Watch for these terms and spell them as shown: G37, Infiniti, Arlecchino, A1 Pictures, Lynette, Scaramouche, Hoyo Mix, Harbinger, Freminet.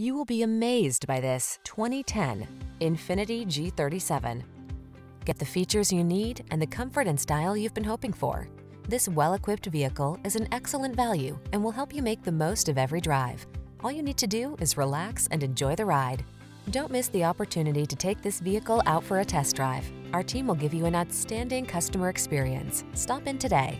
You will be amazed by this 2010 Infiniti G37. Get the features you need and the comfort and style you've been hoping for. This well-equipped vehicle is an excellent value and will help you make the most of every drive. All you need to do is relax and enjoy the ride. Don't miss the opportunity to take this vehicle out for a test drive. Our team will give you an outstanding customer experience. Stop in today.